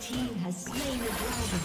team has slain the dragon.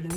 Blue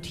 Blue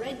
Red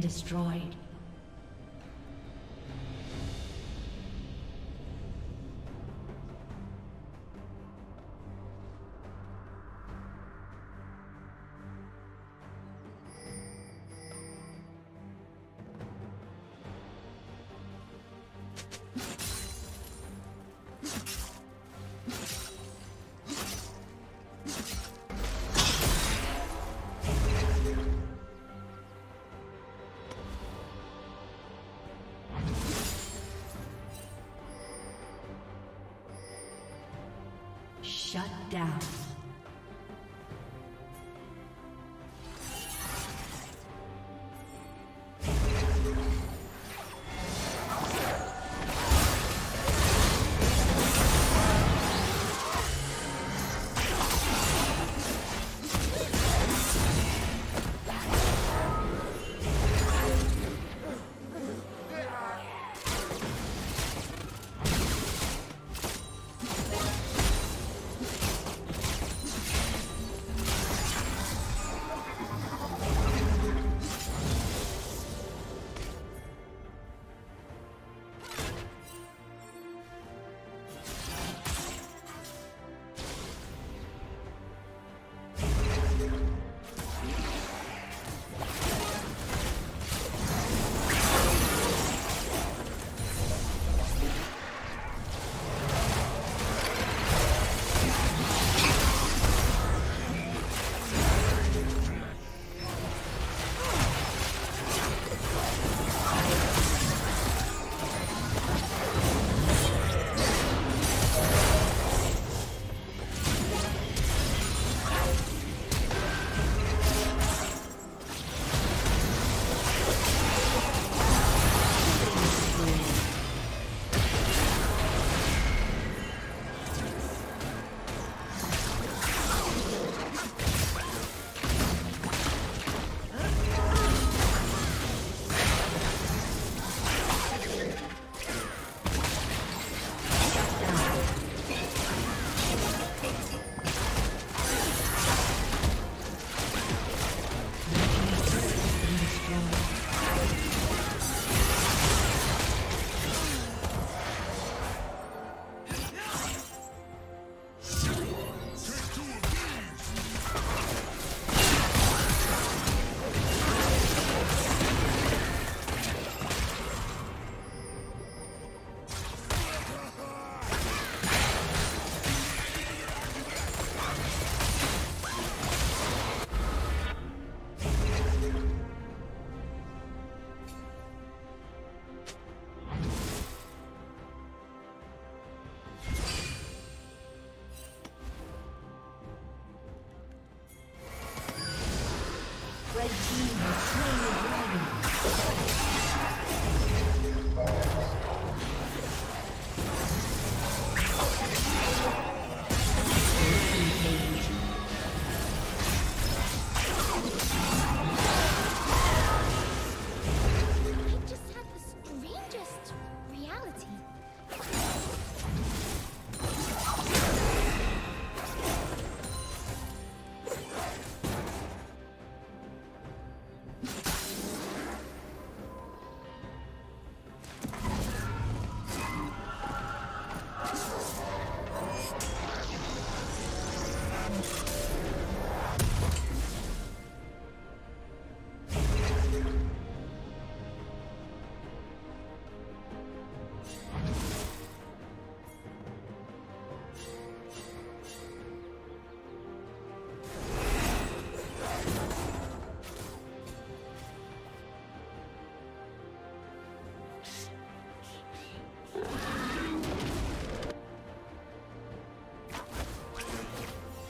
Destroyed. Shut down.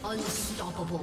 Unstoppable.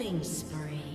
Killing spree.